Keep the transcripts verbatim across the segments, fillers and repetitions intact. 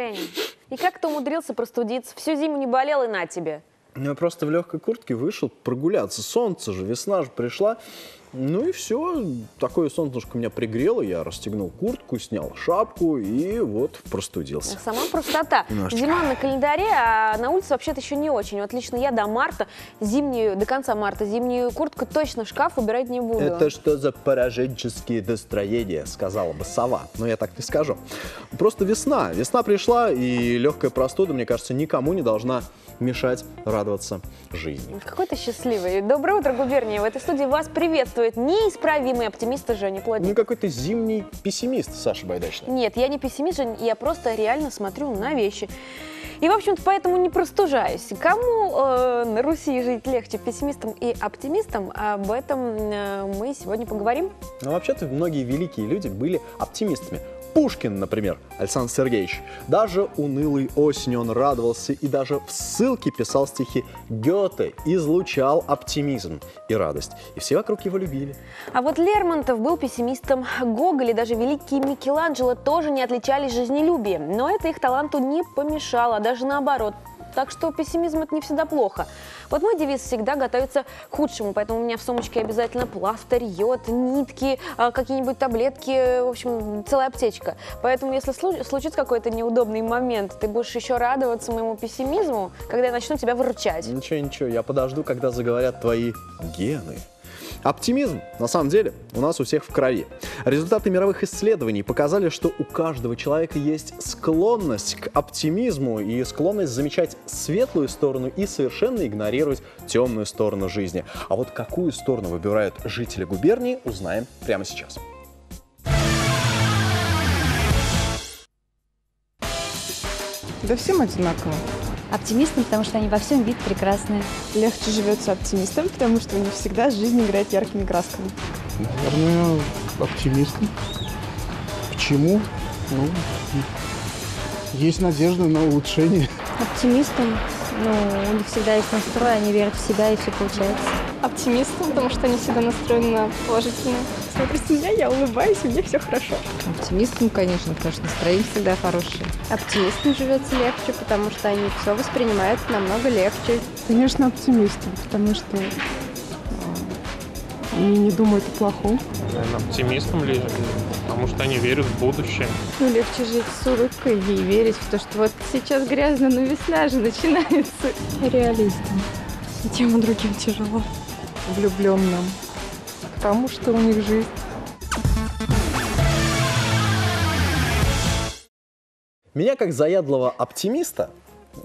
Женя, и как ты умудрился простудиться? Всю зиму не болел и на тебе. Я просто в легкой куртке вышел прогуляться. Солнце же, весна же пришла. Ну и все. Такое солнышко меня пригрело. Я расстегнул куртку, снял шапку и вот простудился. Сама простота. Немножко. Зима на календаре, а на улице вообще-то еще не очень. Вот лично я до марта, зимнюю, до конца марта зимнюю куртку точно в шкаф убирать не буду. Это что за пораженческие настроения, сказала бы сова. Но я так не скажу. Просто весна. Весна пришла, и легкая простуда, мне кажется, никому не должна мешать радоваться жизни. Какой ты счастливый. Доброе утро, губерния. В этой студии вас приветствую неисправимый оптимист Женя Платник. Ну какой-то зимний пессимист, Саша Байдачный. Нет, я не пессимист, Жень, я просто реально смотрю на вещи. И, в общем-то, поэтому не простужаюсь. Кому э, на Руси жить легче, пессимистам и оптимистам, об этом э, мы сегодня поговорим. Ну, вообще-то, многие великие люди были оптимистами. Пушкин, например, Александр Сергеевич. Даже унылой осенью он радовался и даже в ссылке писал стихи Гёте, излучал оптимизм и радость. И все вокруг его любили. А вот Лермонтов был пессимистом. Гоголь и даже великий Микеланджело тоже не отличались жизнелюбием. Но это их таланту не помешало, а даже наоборот. Так что пессимизм – это не всегда плохо. Вот мой девиз всегда готовится к худшему, поэтому у меня в сумочке обязательно пластырь, йод, нитки, какие-нибудь таблетки, в общем, целая аптечка. Поэтому если случится какой-то неудобный момент, ты будешь еще радоваться моему пессимизму, когда я начну тебя выручать. Ничего, ничего, я подожду, когда заговорят твои гены. Оптимизм, на самом деле, у нас у всех в крови. Результаты мировых исследований показали, что у каждого человека есть склонность к оптимизму и склонность замечать светлую сторону и совершенно игнорировать темную сторону жизни. А вот какую сторону выбирают жители губернии, узнаем прямо сейчас. Да всем одинаково. Оптимистам, потому что они во всем видят прекрасное. Легче живется оптимистам, потому что не всегда жизнь играет яркими красками. Наверное, оптимистам. Почему? Ну, есть надежда на улучшение. Оптимистам, ну, у них всегда есть настрой, они верят в себя, и все получается. Оптимистам, потому что они всегда настроены положительно. Смотрите меня, я улыбаюсь, и мне все хорошо. Оптимистам, конечно, потому что настроение всегда хорошее. Оптимистам живется легче, потому что они все воспринимают намного легче. Конечно, оптимистам, потому что они не думают о плохом. Наверное, оптимистам ли, потому что они верят в будущее. Ну, легче жить с улыбкой и верить в то, что вот сейчас грязно, но весна же начинается. Реалистам. И тем и другим тяжело. Влюбленным. Потому что у них жизнь. Меня, как заядлого оптимиста,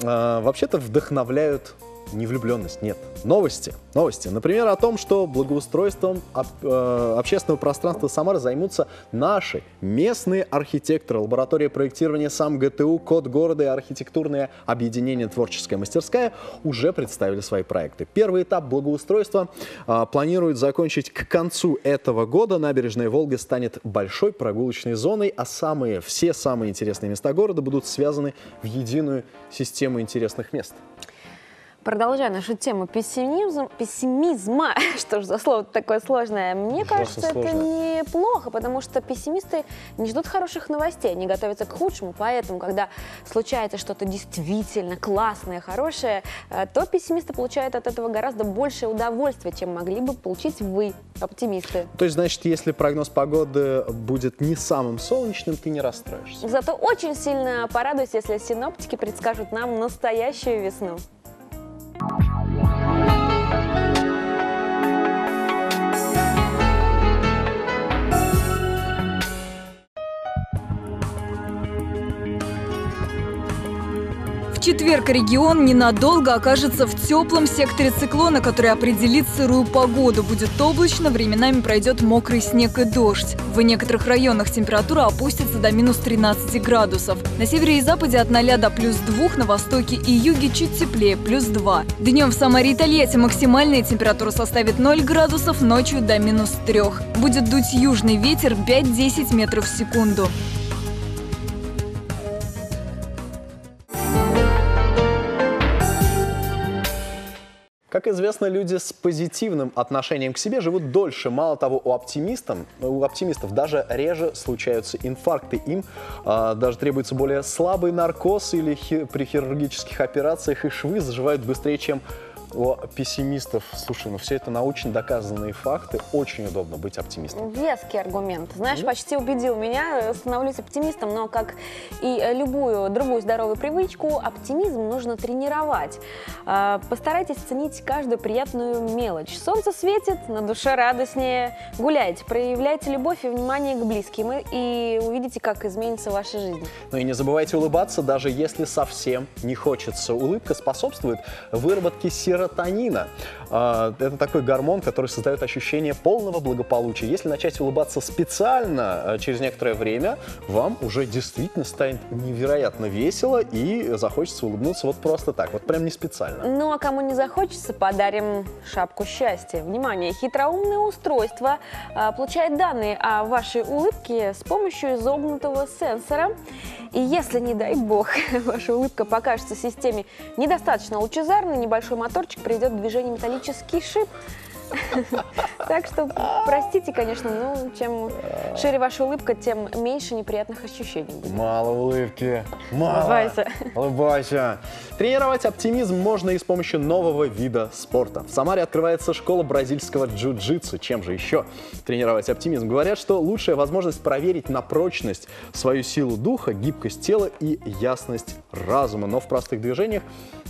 э, вообще-то вдохновляют не влюбленность, нет, новости. Новости. Например, о том, что благоустройством об, э, общественного пространства Самары займутся наши местные архитекторы. Лаборатория проектирования сам ГТУ, Код города и архитектурное объединение «Творческая мастерская» уже представили свои проекты. Первый этап благоустройства э, планируют закончить к концу этого года. Набережная Волга станет большой прогулочной зоной, а самые, все самые интересные места города будут связаны в единую систему интересных мест. Продолжая нашу тему пессимизм, пессимизма, что же за слово такое сложное, мне Ужасно кажется, сложно. Это неплохо, потому что пессимисты не ждут хороших новостей, они готовятся к худшему, поэтому, когда случается что-то действительно классное, хорошее, то пессимисты получают от этого гораздо большее удовольствие, чем могли бы получить вы, оптимисты. То есть, значит, если прогноз погоды будет не самым солнечным, ты не расстроишься. Зато очень сильно порадуюсь, если синоптики предскажут нам настоящую весну. В четверг регион ненадолго окажется в теплом секторе циклона, который определит сырую погоду. Будет облачно, временами пройдет мокрый снег и дождь. В некоторых районах температура опустится до минус тринадцати градусов. На севере и западе от ноля до плюс двух, на востоке и юге чуть теплее, плюс два. Днем в Самаре и Тольятти максимальная температура составит ноль градусов, ночью до минус трёх. Будет дуть южный ветер пять-десять метров в секунду. Как известно, люди с позитивным отношением к себе живут дольше. Мало того, у оптимистов, у оптимистов даже реже случаются инфаркты. Им а, даже требуется более слабый наркоз, или хи- при хирургических операциях и швы заживают быстрее, чем у пессимистов. Слушай, ну все это научно доказанные факты. Очень удобно быть оптимистом. Веский аргумент. Знаешь, mm-hmm. почти убедил меня. Становлюсь оптимистом, но, как и любую другую здоровую привычку, оптимизм нужно тренировать. Постарайтесь ценить каждую приятную мелочь. Солнце светит, на душе радостнее. Гуляйте, проявляйте любовь и внимание к близким, и увидите, как изменится ваша жизнь. Ну и не забывайте улыбаться, даже если совсем не хочется. Улыбка способствует выработке серотонина. Серотонина. Это такой гормон, который создает ощущение полного благополучия. Если начать улыбаться специально, через некоторое время вам уже действительно станет невероятно весело и захочется улыбнуться вот просто так, вот прям не специально. Ну а кому не захочется, подарим шапку счастья. Внимание, хитроумное устройство получает данные о вашей улыбке с помощью изогнутого сенсора. И если, не дай бог, ваша улыбка покажется системе недостаточно лучезарной, небольшой моторчик приведет к движению металлический шип. Так что, простите, конечно, но чем шире ваша улыбка, тем меньше неприятных ощущений будет. Мало улыбки. Мало. Улыбайся. Улыбайся. Тренировать оптимизм можно и с помощью нового вида спорта. В Самаре открывается школа бразильского джиу-джитсу. Чем же еще тренировать оптимизм? Говорят, что лучшая возможность проверить на прочность свою силу духа, гибкость тела и ясность разума. Но в простых движениях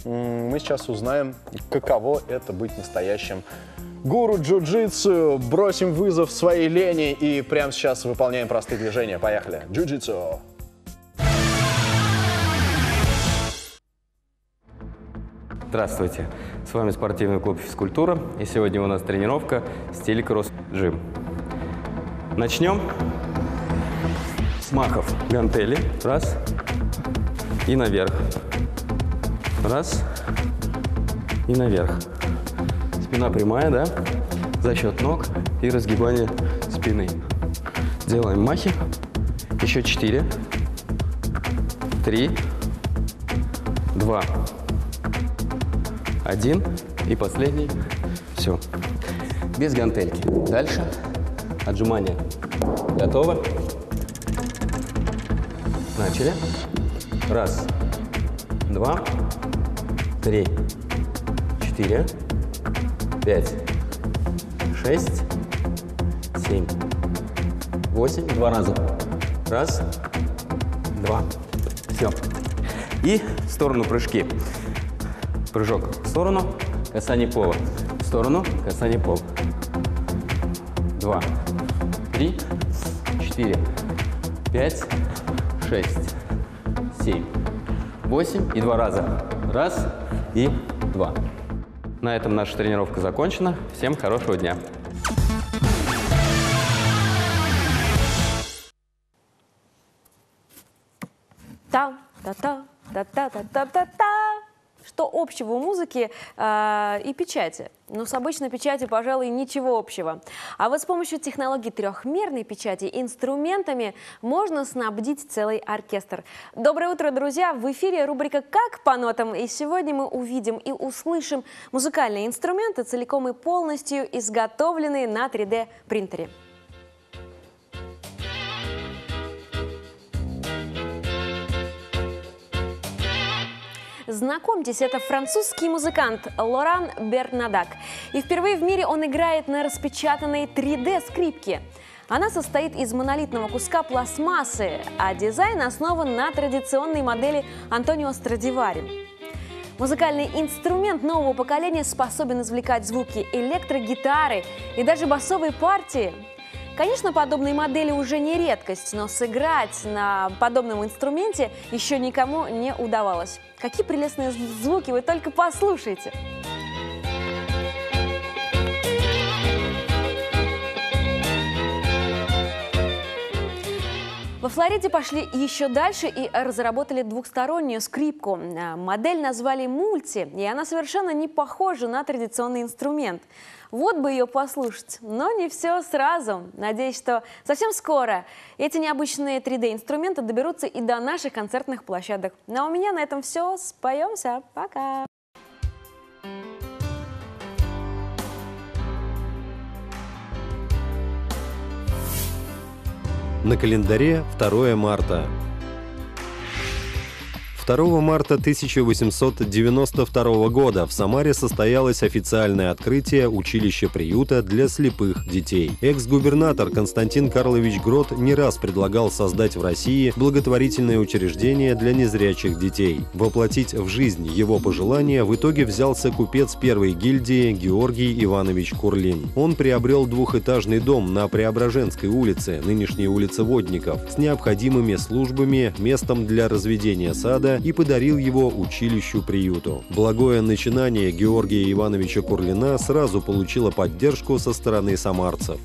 мы сейчас узнаем, каково это быть настоящим гуру джиу-джитсу. Бросим вызов своей лени и прямо сейчас выполняем простые движения. Поехали. Джиу-джитсу. Здравствуйте. С вами спортивный клуб «Физкультура». И сегодня у нас тренировка «Стиль кросс-джим». Начнем с махов гантели. Раз. И наверх. Раз. И наверх. Спина прямая, да? За счет ног и разгибания спины. Делаем махи. Еще четыре. Три. Два. Один. И последний. Все. Без гантельки. Дальше. Отжимания. Готово. Начали. Раз. Два. Три. Четыре. Пять, шесть, семь, восемь. Два раза. Раз, два. Все. И в сторону прыжки. Прыжок в сторону, касание пола. В сторону, касание пола. Два, три, четыре, пять, шесть, семь, восемь. И два раза. Раз и два. На этом наша тренировка закончена. Всем хорошего дня. Что общего у музыки э, и печати? Но с обычной печатью, пожалуй, ничего общего. А вот с помощью технологии трехмерной печати инструментами можно снабдить целый оркестр. Доброе утро, друзья! В эфире рубрика «Как по нотам». И сегодня мы увидим и услышим музыкальные инструменты, целиком и полностью изготовленные на три дэ принтере. Знакомьтесь, это французский музыкант Лоран Бернадак. И впервые в мире он играет на распечатанной три дэ скрипке. Она состоит из монолитного куска пластмассы, а дизайн основан на традиционной модели Антонио Страдивари. Музыкальный инструмент нового поколения способен извлекать звуки электрогитары и даже басовой партии. Конечно, подобные модели уже не редкость, но сыграть на подобном инструменте еще никому не удавалось. Какие прелестные звуки, вы только послушайте! Во Флориде пошли еще дальше и разработали двухстороннюю скрипку. Модель назвали «Мульти», и она совершенно не похожа на традиционный инструмент. Вот бы ее послушать, но не все сразу. Надеюсь, что совсем скоро эти необычные три дэ инструменты доберутся и до наших концертных площадок. Ну а у меня на этом все. Споемся. Пока! На календаре второе марта. второго марта тысяча восемьсот девяносто второго года в Самаре состоялось официальное открытие училища-приюта для слепых детей. Экс-губернатор Константин Карлович Грот не раз предлагал создать в России благотворительное учреждение для незрячих детей. Воплотить в жизнь его пожелания в итоге взялся купец первой гильдии Георгий Иванович Курлин. Он приобрел двухэтажный дом на Преображенской улице, нынешней улице Водников, с необходимыми службами, местом для разведения сада, и подарил его училищу-приюту. Благое начинание Георгия Ивановича Курлина сразу получило поддержку со стороны самарцев.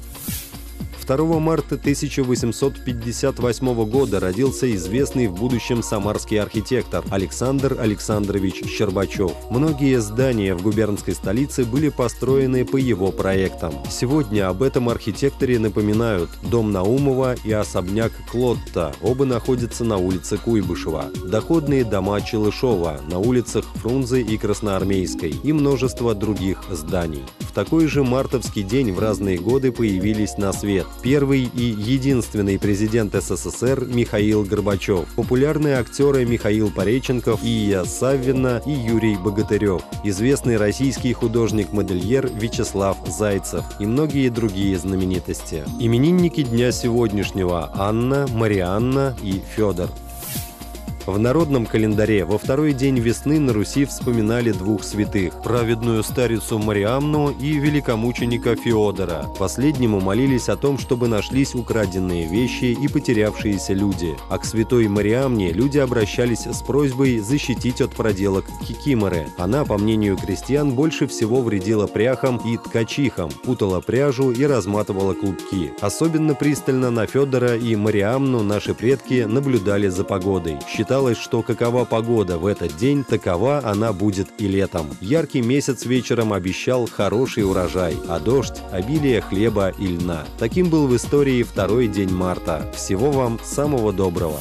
второго марта тысяча восемьсот пятьдесят восьмого года родился известный в будущем самарский архитектор Александр Александрович Щербачев. Многие здания в губернской столице были построены по его проектам. Сегодня об этом архитекторе напоминают дом Наумова и особняк Клотта, оба находятся на улице Куйбышева, доходные дома Челышова на улицах Фрунзе и Красноармейской и множество других зданий. В такой же мартовский день в разные годы появились на свет первый и единственный президент СССР Михаил Горбачев, популярные актеры Михаил Пореченков, Ия Саввина и Юрий Богатырев, известный российский художник-модельер Вячеслав Зайцев и многие другие знаменитости. Именинники дня сегодняшнего – Анна, Марианна и Федор. В народном календаре во второй день весны на Руси вспоминали двух святых – праведную старицу Мариамну и великомученика Феодора. Последнему молились о том, чтобы нашлись украденные вещи и потерявшиеся люди. А к святой Мариамне люди обращались с просьбой защитить от проделок кикиморы. Она, по мнению крестьян, больше всего вредила пряхам и ткачихам, путала пряжу и разматывала клубки. Особенно пристально на Федора и Мариамну наши предки наблюдали за погодой. Считалось, что какова погода в этот день, такова она будет и летом. Яркий месяц вечером обещал хороший урожай, а дождь – обилие хлеба и льна. Таким был в истории второй день марта. Всего вам самого доброго!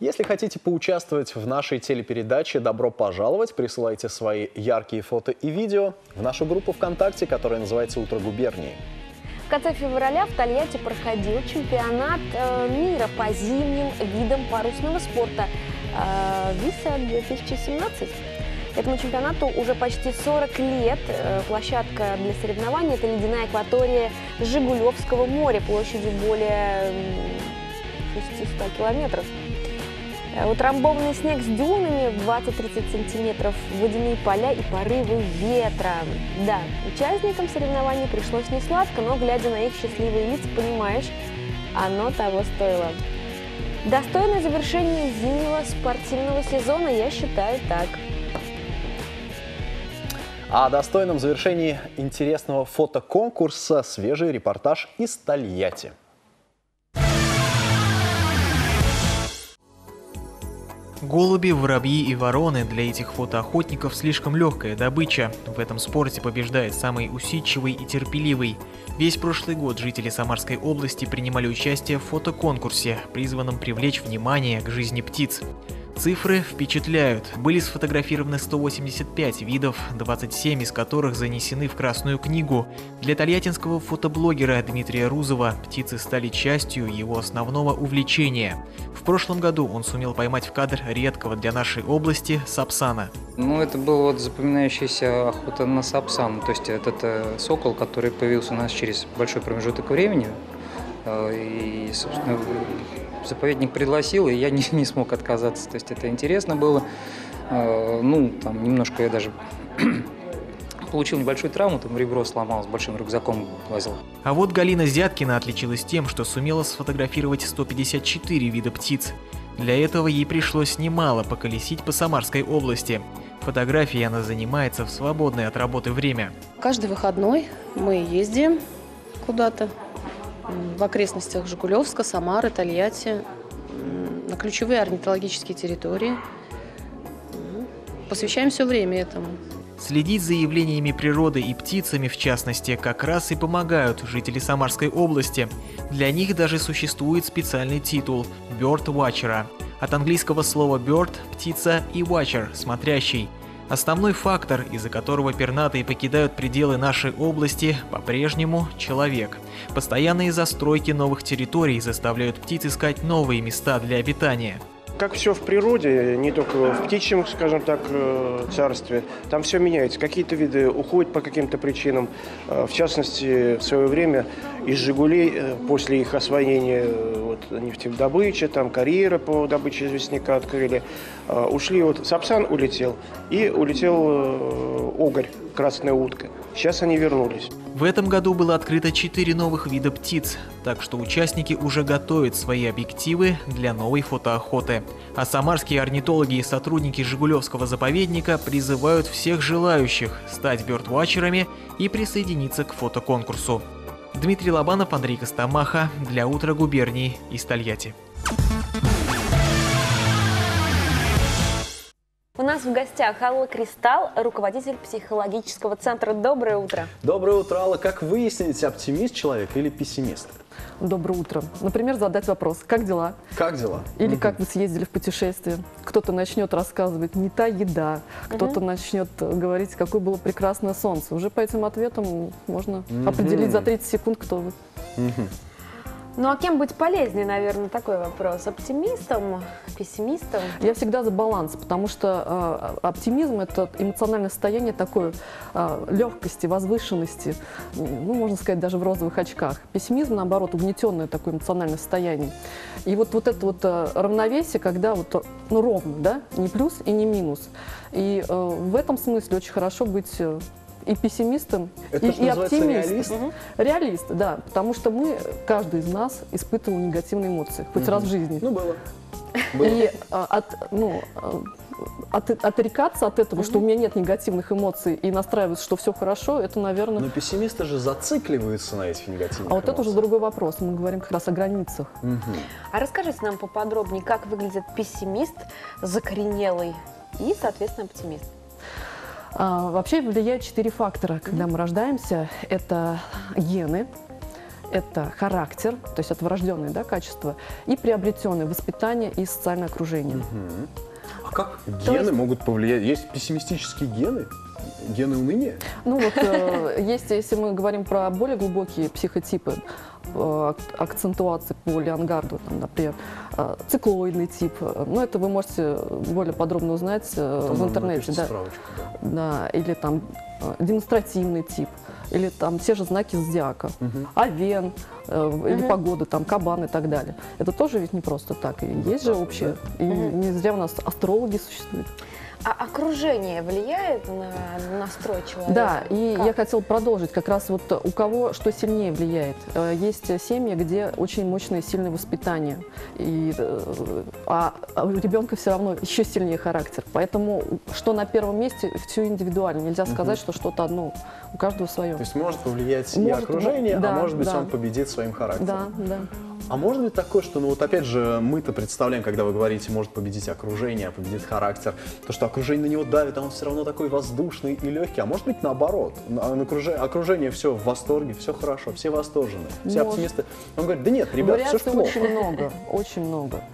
Если хотите поучаствовать в нашей телепередаче, добро пожаловать, присылайте свои яркие фото и видео в нашу группу ВКонтакте, которая называется «Утро Губернии». В конце февраля в Тольятти проходил чемпионат э, мира по зимним видам парусного спорта э, ВИСА две тысячи семнадцать. Этому чемпионату уже почти сорок лет. Э, площадка для соревнований – это ледяная акватория Жигулевского моря площадью более шестисот километров. Э, утрамбованный снег с дюнами в двадцать-тридцать сантиметров, водяные поля и порывы ветра. Да, участникам соревнований пришлось несладко, но, глядя на их счастливые лица, понимаешь, оно того стоило. Достойное завершение зимнего спортивного сезона, я считаю, так. О достойном завершении интересного фотоконкурса свежий репортаж из Тольятти. Голуби, воробьи и вороны – для этих фотоохотников слишком легкая добыча. В этом спорте побеждает самый усидчивый и терпеливый. Весь прошлый год жители Самарской области принимали участие в фотоконкурсе, призванном привлечь внимание к жизни птиц. Цифры впечатляют. Были сфотографированы сто восемьдесят пять видов, двадцать семь из которых занесены в Красную книгу. Для тольяттинского фотоблогера Дмитрия Рузова птицы стали частью его основного увлечения. В прошлом году он сумел поймать в кадр редкого для нашей области сапсана. Ну, это была вот запоминающаяся охота на сапсан. То есть этот э, сокол, который появился у нас через большой промежуток времени. Э, и, собственно, заповедник пригласил, и я не, не смог отказаться. То есть это интересно было. Ну, там немножко я даже получил небольшую травму, там ребро сломал, с большим рюкзаком лазил. А вот Галина Зяткина отличилась тем, что сумела сфотографировать сто пятьдесят четыре вида птиц. Для этого ей пришлось немало поколесить по Самарской области. Фотографией она занимается в свободное от работы время. Каждый выходной мы ездим куда-то. В окрестностях Жигулевска, Самары, Тольятти, на ключевые орнитологические территории. Посвящаем все время этому. Следить за явлениями природы и птицами, в частности, как раз и помогают жители Самарской области. Для них даже существует специальный титул – «Bird Watcher». От английского слова «bird» – «птица» и «watcher» – «смотрящий». Основной фактор, из-за которого пернатые покидают пределы нашей области, по-прежнему человек. Постоянные застройки новых территорий заставляют птиц искать новые места для обитания. Как все в природе, не только в птичьем, скажем так, царстве, там все меняется. Какие-то виды уходят по каким-то причинам. В частности, в свое время из «Жигулей» после их освоения вот, нефтедобычи, там карьеры по добыче известняка открыли, ушли. Вот сапсан улетел и улетел огорь, красная утка. Сейчас они вернулись. В этом году было открыто четыре новых вида птиц, так что участники уже готовят свои объективы для новой фотоохоты. А самарские орнитологи и сотрудники Жигулевского заповедника призывают всех желающих стать бёрдвотчерами и присоединиться к фотоконкурсу. Дмитрий Лобанов, Андрей Костомаха. Для «Утра губернии» из Тольятти. У нас в гостях Алла Кристал, руководитель психологического центра. Доброе утро. Доброе утро, Алла. Как выяснить, оптимист человек или пессимист? Доброе утро. Например, задать вопрос: как дела? Как дела? Или угу. как вы съездили в путешествие? Кто-то начнет рассказывать: не та еда. Кто-то угу. начнет говорить: какое было прекрасное солнце. Уже по этим ответам можно угу. определить за тридцать секунд, кто вы. Угу. Ну а кем быть полезнее, наверное, такой вопрос? Оптимистом, пессимистом? Я всегда за баланс, потому что э, оптимизм – это эмоциональное состояние такой э, легкости, возвышенности, ну, можно сказать, даже в розовых очках. Пессимизм, наоборот, угнетенное такое эмоциональное состояние. И вот, вот это вот э, равновесие, когда вот, ну, ровно, да, не плюс и не минус. И э, в этом смысле очень хорошо быть… Э, и пессимистом, это и, и оптимистом. Реалист? Угу. Реалист, да, потому что мы, каждый из нас, испытывал негативные эмоции, хоть угу. раз в жизни. Ну, было. было. И от, ну, от, отрекаться от этого, угу. что у меня нет негативных эмоций, и настраиваться, что все хорошо, это, наверное… Но пессимисты же зацикливаются на этих негативных эмоциях. А вот эмоциях. Это уже другой вопрос, мы говорим как раз о границах. Угу. А расскажите нам поподробнее, как выглядит пессимист, закоренелый и, соответственно, оптимист? А, вообще влияют четыре фактора, когда мы рождаемся. Это гены, это характер, то есть это врожденные, да, качества, и приобретенные воспитание и социальное окружение. Угу. А как то гены есть... могут повлиять? Есть пессимистические гены? Гены уныния? Ну вот э, есть, если мы говорим про более глубокие психотипы, э, акцентуации по Леонгарду, там, например, э, циклоидный тип, э, ну это вы можете более подробно узнать э, в интернете. Да. Справочку, да. Да, или там э, демонстративный тип, или там те же знаки зодиака, угу. овен, э, угу. или погода, там, кабан и так далее. Это тоже ведь не просто так, и есть же общее, да? И угу. не зря у нас астрологи существуют. А окружение влияет на настрой человека? Да, и как? Я хотела продолжить. Как раз вот у кого что сильнее влияет. Есть семьи, где очень мощное и сильное воспитание. И, а у ребенка все равно еще сильнее характер. Поэтому что на первом месте, все индивидуально. Нельзя сказать, угу. что что-то одно. У каждого свое. То есть может повлиять может, и окружение, да, а может быть да. он победит своим характером. Да, да. А может быть такое, что, ну вот опять же, мы-то представляем, когда вы говорите, может победить окружение, а победит характер, то, что окружение на него давит, а он все равно такой воздушный и легкий. А может быть наоборот, окружение все в восторге, все хорошо, все восторжены, все может. Оптимисты. Он говорит, да нет, ребят, вариаций все же плохо. Очень много, очень много.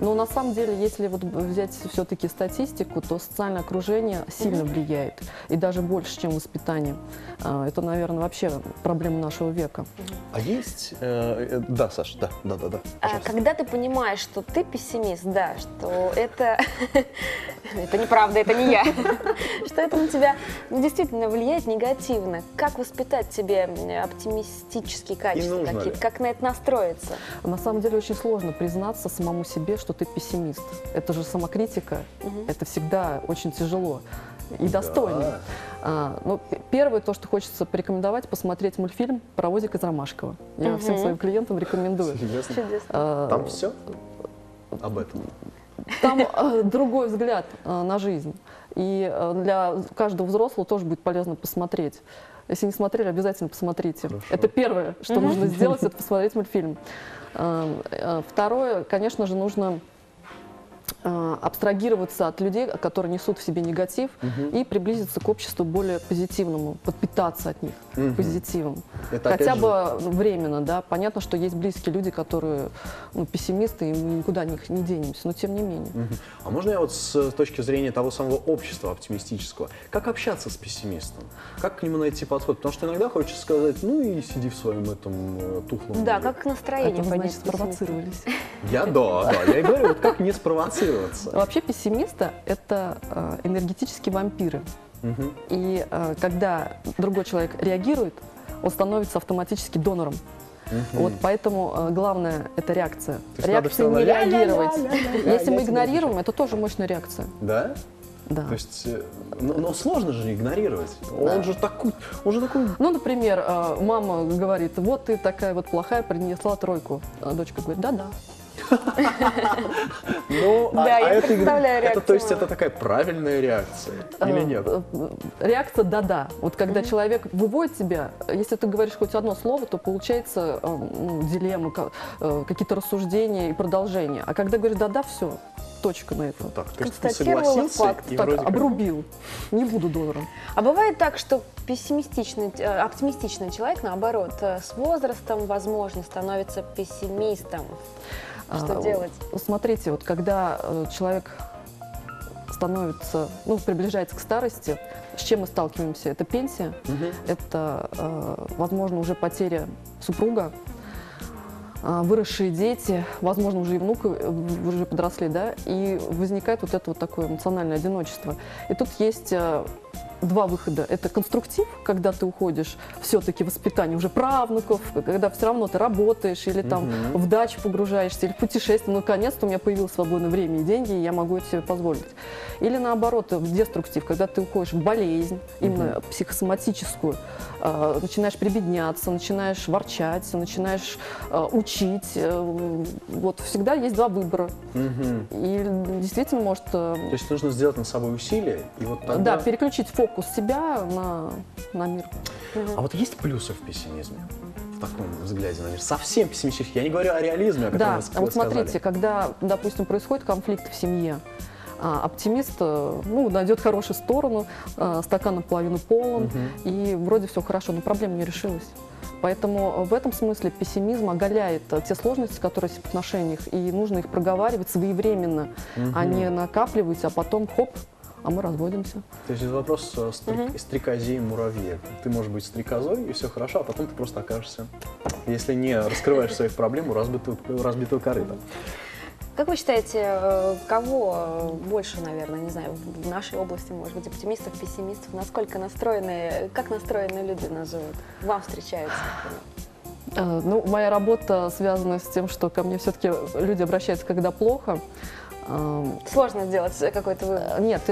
Но на самом деле, если вот взять все-таки статистику, то социальное окружение сильно влияет, и даже больше, чем воспитание. Это, наверное, вообще проблема нашего века. А есть, да, Саша, да. Да, да, да. А когда ты понимаешь, что ты пессимист, да, что это, это неправда, это не я, что это на тебя действительно влияет негативно, как воспитать себе оптимистические качества какие-то, как на это настроиться? На самом деле очень сложно признаться самому себе, что ты пессимист. Это же самокритика, угу. это всегда очень тяжело и да. достойно. А, ну, первое, то, что хочется порекомендовать, посмотреть мультфильм «Паровозик из Ромашково». Я угу. всем своим клиентам рекомендую. А, там все об этом? Там а, другой взгляд а, на жизнь. И а, для каждого взрослого тоже будет полезно посмотреть. Если не смотрели, обязательно посмотрите. Хорошо. Это первое, что угу. нужно сделать, это посмотреть мультфильм. А, а, второе, конечно же, нужно абстрагироваться от людей, которые несут в себе негатив, угу. и приблизиться к обществу более позитивному, подпитаться от них угу. позитивом. Это хотя бы же... временно, да. Понятно, что есть близкие люди, которые ну, пессимисты, и мы никуда не, не денемся, но тем не менее. Угу. А можно я вот с точки зрения того самого общества оптимистического, как общаться с пессимистом? Как к нему найти подход? Потому что иногда хочется сказать, ну и сиди в своем этом тухлом. Да, мире. Как настроение, значит, спровоцировались. Я, да, да, я и говорю, вот как не спровоцировать. Вообще пессимисты – это энергетические вампиры. Угу. И когда другой человек реагирует, он становится автоматически донором. Угу. Вот поэтому главное – это реакция. То реакция не реагировать. Ля -ля -ля -ля -ля. Если мы игнорируем, это тоже мощная реакция. Да? Да. То есть, но, но сложно же игнорировать. Да. Он же такой, он же такой. Ну, например, мама говорит, вот ты такая вот плохая, принесла тройку. А дочка говорит, да-да. Ну, да, а я это, представляю реакцию. Это, то есть это такая правильная реакция или нет? Реакция «да-да». Вот когда mm-hmm. человек выводит тебя, если ты говоришь хоть одно слово, то получается ну, дилемма, какие-то рассуждения и продолжения. А когда говоришь «да-да», все, точка на это. Так, то есть ты согласился факт, и так, вроде обрубил. Как... Не буду донором. А бывает так, что пессимистичный, оптимистичный человек, наоборот, с возрастом, возможно, становится пессимистом. Что а, делать? Смотрите, вот когда э, человек становится, ну, приближается к старости, с чем мы сталкиваемся? Это пенсия, угу. это, э, возможно, уже потеря супруга, э, выросшие дети, возможно, уже и внук, уже подросли, да, и возникает вот это вот такое эмоциональное одиночество. И тут есть... Э, Два выхода. Это конструктив, когда ты уходишь все-таки в воспитание уже правнуков, когда все равно ты работаешь или там mm-hmm. в дачу погружаешься, или в путешествие. Наконец-то у меня появилось свободное время и деньги, и я могу это себе позволить. Или наоборот, деструктив, когда ты уходишь в болезнь, mm-hmm. именно психосоматическую, э, начинаешь прибедняться, начинаешь ворчать, начинаешь э, учить. Э, вот всегда есть два выбора. Mm-hmm. И действительно может... Э, То есть нужно сделать над собой усилие и вот тогда... Да, переключить фокус. Фокус себя на, на мир. А вот есть плюсы в пессимизме? В таком взгляде на мир? Совсем пессимистически. Я не говорю о реализме, о котором да, вы сказали. Да, вот смотрите, когда, допустим, происходит конфликт в семье, оптимист ну, найдет хорошую сторону, стакан наполовину полон, угу. и вроде все хорошо, но проблема не решилась. Поэтому в этом смысле пессимизм оголяет те сложности, которые есть в отношениях, и нужно их проговаривать своевременно, угу. а не накапливать, а потом хоп, а мы разводимся. То есть это вопрос стрик... угу. стрекозе и муравье. Ты можешь быть стрекозой, и все хорошо, а потом ты просто окажешься, если не раскрываешь своих проблем, у разбитого корыта. Как вы считаете, кого больше, наверное, не знаю, в нашей области, может быть, оптимистов, пессимистов, насколько настроены, как настроены люди нас живут? Вам встречаются? Ну, моя работа связана с тем, что ко мне все-таки люди обращаются, когда плохо. Сложно сделать какой-то вывод? Нет,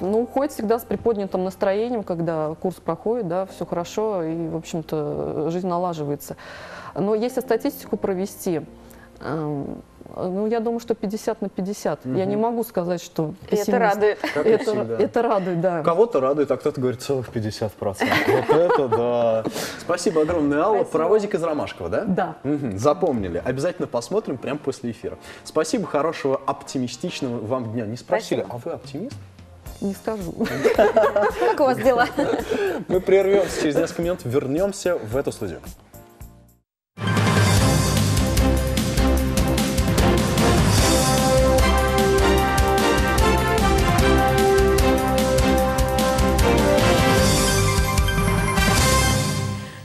ну, уходит всегда с приподнятым настроением, когда курс проходит, да, все хорошо, и, в общем-то, жизнь налаживается. Но если статистику провести, ну, я думаю, что пятьдесят на пятьдесят. Угу. Я не могу сказать, что пессимист... Это радует. Это, это радует, да. Кого-то радует, а кто-то говорит, целых пятьдесят процентов. Вот это да. Спасибо огромное, Алла. Паровозик из Ромашкова, да? Да. Угу. Запомнили. Обязательно посмотрим прямо после эфира. Спасибо, хорошего, оптимистичного вам дня. Не спросили, спасибо. А вы оптимист? Не скажу. Как у вас дела? Мы прервемся через несколько минут, вернемся в эту студию.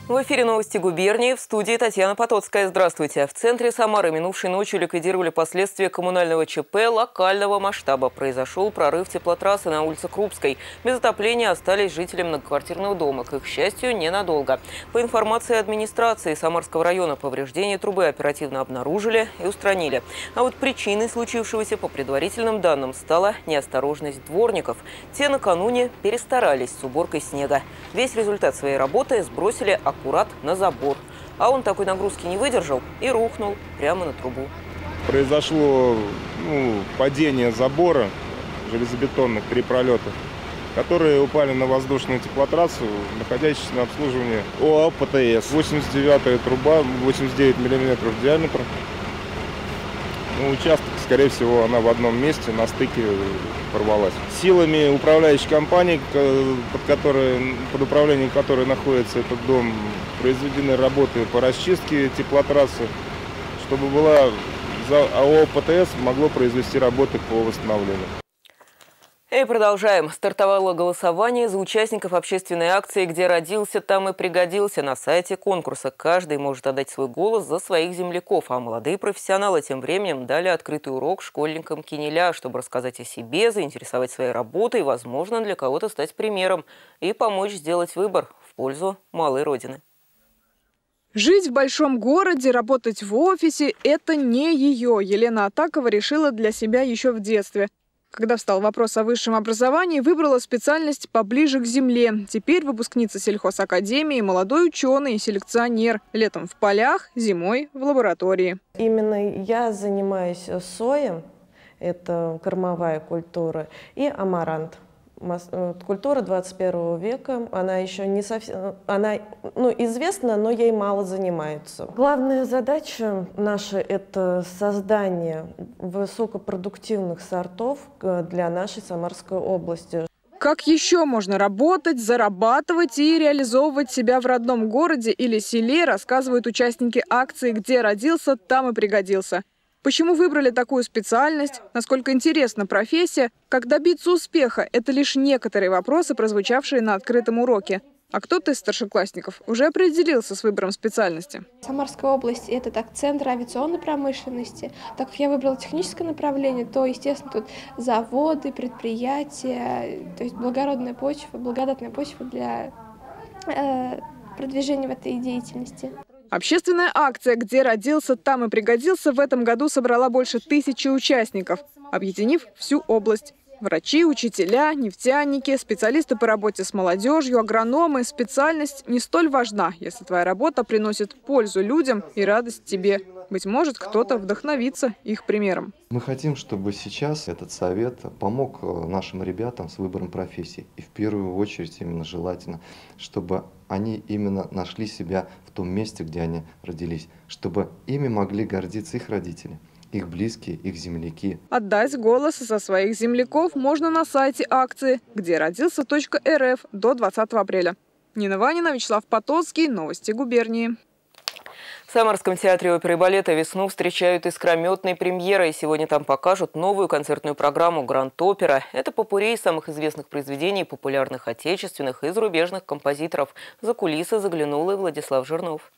В эфире новости губернии. В студии Татьяна Потоцкая. Здравствуйте. В центре Самары минувшей ночью ликвидировали последствия коммунального ЧП локального масштаба. Произошел прорыв теплотрассы на улице Крупской. Без отопления остались жители многоквартирного дома. К их счастью, ненадолго. По информации администрации Самарского района, повреждения трубы оперативно обнаружили и устранили. А вот причиной случившегося, по предварительным данным, стала неосторожность дворников. Те накануне перестарались с уборкой снега. Весь результат своей работы сбросили аккуратно на забор. А он такой нагрузки не выдержал и рухнул прямо на трубу. Произошло ну, падение забора железобетонных три пролета, которые упали на воздушную теплотрассу, находящуюся на обслуживании ОАО ПТС. восемьдесят девятая труба, восемьдесят девять миллиметров в диаметр. Ну, участок с скорее всего, она в одном месте на стыке порвалась. Силами управляющей компании, под, которой, под управлением которой находится этот дом, произведены работы по расчистке теплотрассы, чтобы была АО «ПТС» могло произвести работы по восстановлению. И продолжаем. Стартовало голосование за участников общественной акции «Где родился, там и пригодился» на сайте конкурса. Каждый может отдать свой голос за своих земляков. А молодые профессионалы тем временем дали открытый урок школьникам Кинеля, чтобы рассказать о себе, заинтересовать своей работой и, возможно, для кого-то стать примером и помочь сделать выбор в пользу малой родины. Жить в большом городе, работать в офисе – это не ее. Елена Атакова решила для себя еще в детстве. Когда встал вопрос о высшем образовании, выбрала специальность поближе к земле. Теперь выпускница сельхозакадемии, молодой ученый, селекционер. Летом в полях, зимой в лаборатории. Именно я занимаюсь соем, это кормовая культура, и амарант. Культура двадцать первого века, она еще не совсем, она ну, известна, но ей мало занимаются. Главная задача наша – это создание высокопродуктивных сортов для нашей Самарской области. Как еще можно работать, зарабатывать и реализовывать себя в родном городе или селе, рассказывают участники акции «Где родился, там и пригодился». Почему выбрали такую специальность? Насколько интересна профессия? Как добиться успеха? Это лишь некоторые вопросы, прозвучавшие на открытом уроке. А кто-то из старшеклассников уже определился с выбором специальности. Самарская область – это так, центр авиационной промышленности. Так как я выбрала техническое направление, то, естественно, тут заводы, предприятия, то есть благородная почва, благодатная почва для э, продвижения в этой деятельности. Общественная акция «Где родился, там и пригодился» в этом году собрала больше тысячи участников, объединив всю область. Врачи, учителя, нефтяники, специалисты по работе с молодежью, агрономы. Специальность не столь важна, если твоя работа приносит пользу людям и радость тебе. Быть может, кто-то вдохновится их примером. Мы хотим, чтобы сейчас этот совет помог нашим ребятам с выбором профессии. И в первую очередь именно желательно, чтобы они именно нашли себя в том месте, где они родились. Чтобы ими могли гордиться их родители, их близкие, их земляки. Отдать голос за своих земляков можно на сайте акции «Где родился.рф» до двадцатого апреля. Нина Ванина, Вячеслав Потоцкий. Новости губернии. В Самарском театре оперы и балета весну встречают искрометной премьерой. Сегодня там покажут новую концертную программу «Гранд-Опера». Это попурри самых известных произведений популярных отечественных и зарубежных композиторов. За кулисы заглянул и Владислав Жирнов.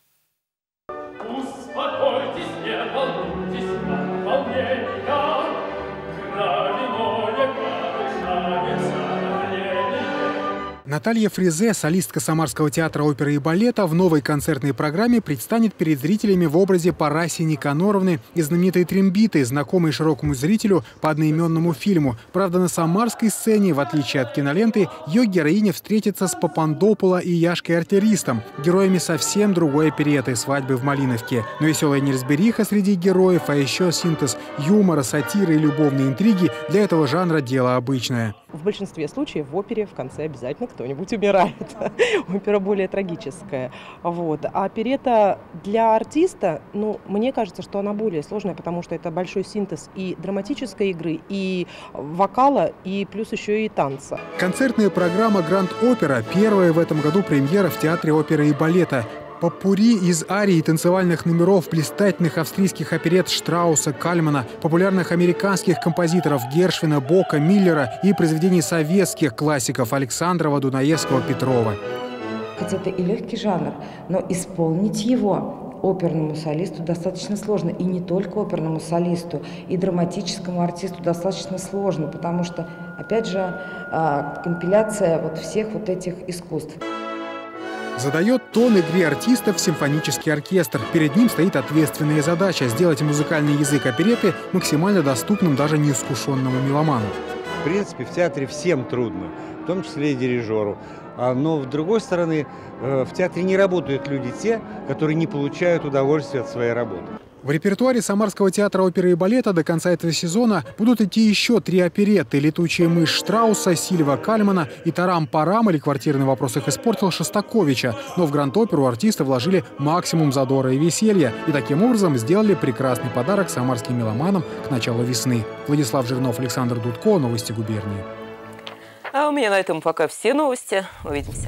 Наталья Фризе, солистка Самарского театра оперы и балета, в новой концертной программе предстанет перед зрителями в образе Парасии Никаноровны из знаменитой «Трембиты», знакомой широкому зрителю по одноименному фильму. Правда, на самарской сцене, в отличие от киноленты, ее героиня встретится с Папандополо и Яшкой-артиллеристом, героями совсем другой опереты «Свадьбы в Малиновке». Но веселая неразбериха среди героев, а еще синтез юмора, сатиры и любовной интриги для этого жанра дело обычное. В большинстве случаев в опере в конце обязательно кто-нибудь умирает. Опера более трагическая. Вот. А оперета для артиста, ну, мне кажется, что она более сложная, потому что это большой синтез и драматической игры, и вокала, и плюс еще и танца. Концертная программа «Гранд-Опера» – первая в этом году премьера в Театре оперы и балета. Попурри из арий и танцевальных номеров блистательных австрийских оперет Штрауса, Кальмана, популярных американских композиторов Гершвина, Бока, Миллера и произведений советских классиков Александрова, Дунаевского, Петрова. Хотя это и легкий жанр, но исполнить его оперному солисту достаточно сложно. И не только оперному солисту, и драматическому артисту достаточно сложно, потому что, опять же, компиляция вот всех вот этих искусств. Задает тон игре артистов симфонический оркестр. Перед ним стоит ответственная задача – сделать музыкальный язык опереты максимально доступным даже неискушенному меломану. В принципе, в театре всем трудно, в том числе и дирижеру. Но, с другой стороны, в театре не работают люди те, которые не получают удовольствия от своей работы. В репертуаре Самарского театра оперы и балета до конца этого сезона будут идти еще три оперетты: «Летучая мышь» Штрауса, «Сильва» Кальмана и «Тарам-парам» или «Квартиры на вопросах испортил» Шостаковича. Но в Гранд-Оперу артисты вложили максимум задора и веселья и таким образом сделали прекрасный подарок самарским меломанам к началу весны. Владислав Жирнов, Александр Дудко, новости губернии. А у меня на этом пока все новости. Увидимся.